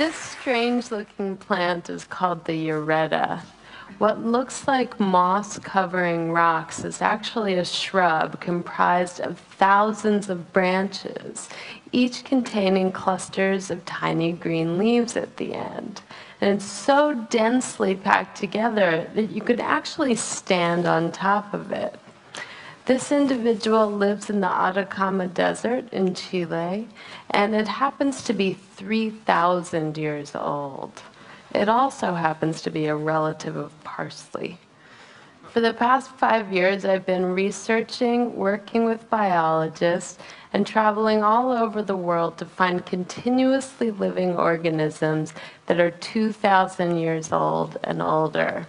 This strange-looking plant is called the Llareta. What looks like moss covering rocks is actually a shrub comprised of thousands of branches, each containing clusters of tiny green leaves at the end. And it's so densely packed together that you could actually stand on top of it. This individual lives in the Atacama Desert in Chile, and it happens to be 3,000 years old. It also happens to be a relative of parsley. For the past 5 years, I've been researching, working with biologists, and traveling all over the world to find continuously living organisms that are 2,000 years old and older.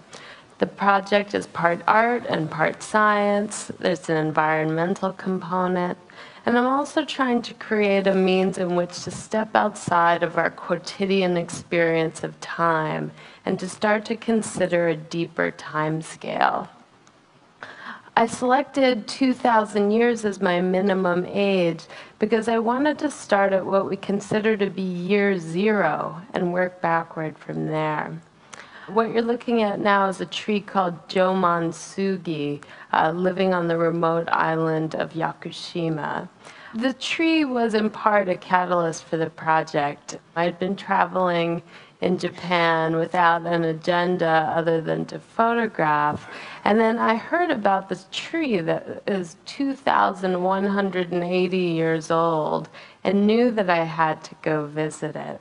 The project is part art and part science. There's an environmental component. And I'm also trying to create a means in which to step outside of our quotidian experience of time and to start to consider a deeper time scale. I selected 2,000 years as my minimum age because I wanted to start at what we consider to be year 0 and work backward from there. What you're looking at now is a tree called Jomon Sugi, living on the remote island of Yakushima. The tree was in part a catalyst for the project. I'd been traveling in Japan without an agenda other than to photograph, and then I heard about this tree that is 2,180 years old and knew that I had to go visit it.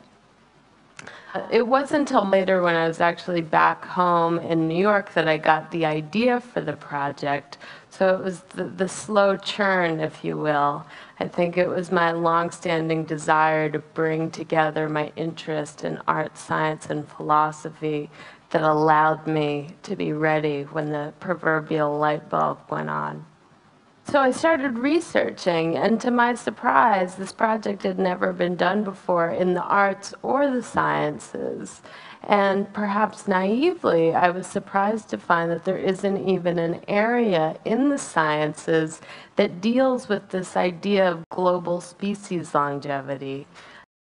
It wasn't until later when I was actually back home in New York that I got the idea for the project. So it was the slow churn, if you will. I think it was my long-standing desire to bring together my interest in art, science, and philosophy that allowed me to be ready when the proverbial light bulb went on. So I started researching, and to my surprise, this project had never been done before in the arts or the sciences. And perhaps naively, I was surprised to find that there isn't even an area in the sciences that deals with this idea of global species longevity.